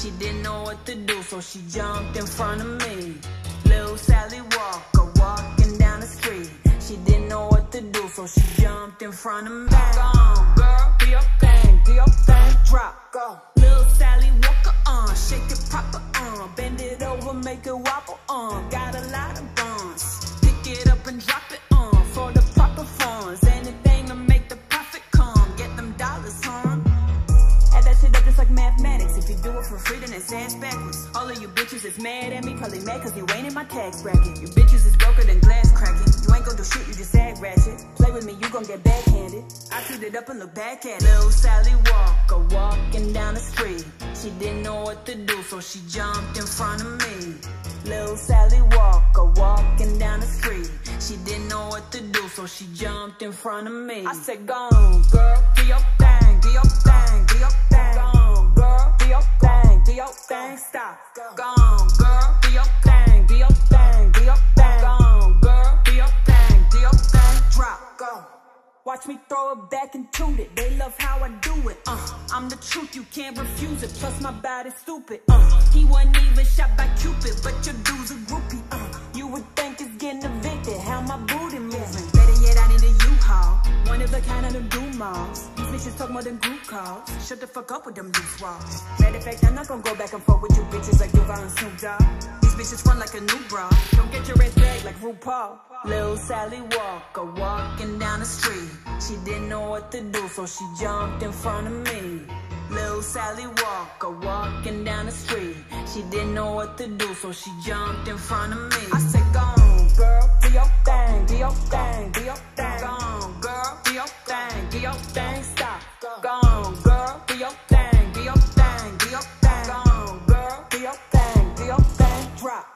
She didn't know what to do, so she jumped in front of me. Lil Sally Walker walking down the street. She didn't know what to do, so she jumped in front of me. Back on, girl, do your thing, drop, go. Lil Sally Walker on, shake it proper on, bend it over, make it wobble on. Got a lot of bonds, pick it up and drop it on for the proper funds. Anything to make the profit come, get them dollars home. Add that shit up just like mathematics. If you do it for free, then it's ass backwards. All of you bitches is mad at me, probably mad cause you ain't in my tax bracket. You bitches is broker than glass cracking. You ain't gon' do shit, you just act ratchet. Play with me, you gon' get backhanded. I teed it up and look back at it. Lil Sally Walker walking down the street. She didn't know what to do, so she jumped in front of me. Lil Sally Walker walking down the street. She didn't know what to do, so she jumped in front of me. I said, go on, girl, do your thing, do your thing, do your thing. Go on, girl, do your thing, stop. Go on, girl, do your thing, do your thing, do your thing. Go on, girl, do your thing, drop, go. Watch me throw it back and toot it. They love how I do it. I'm the truth, you can't refuse it. Plus my body's stupid. He wasn't even shot by Cupid, but your dude's a groupie. You would think it's getting evicted. How my booty moving? Better yet, I need a U-Haul. One of the kind of them do-malls. These bitches talk more than group calls. Shut the fuck up with them loose walls. Matter of fact, I'm not gonna go back and forth with you bitches like Duval and Snoop Dogg. These bitches run like a new bra. Don't get your ass back like RuPaul. Lil Sally Walker walking down the street. She didn't know what to do, so she jumped in front of me. Lil Sally Walker walking down the street. She didn't know what to do, so she jumped in front of me. I said, go on, girl, do your thing, do your thing, do your thing. Go on, girl, do your thing, stop. Go on, girl, do your thing, do your thing, do your thing. Go on, girl, do your thing, drop.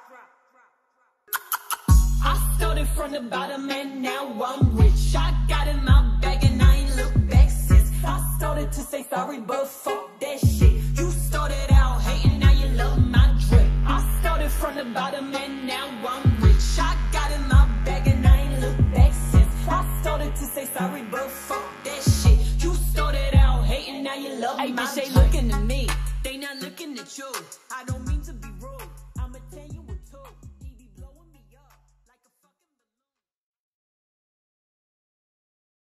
I started from the bottom and now I'm rich. I got in my bag and I ain't look back since. I started to say sorry, but fuck that shit. You started out hating, now you love my drip. I started from the bottom and now I'm rich. I got in my bag and I ain't look back since. I started to say sorry, but fuck that shit. You started out hating, now you love my drip. Hey, bitch, they looking at me. They not looking at you. I don't mean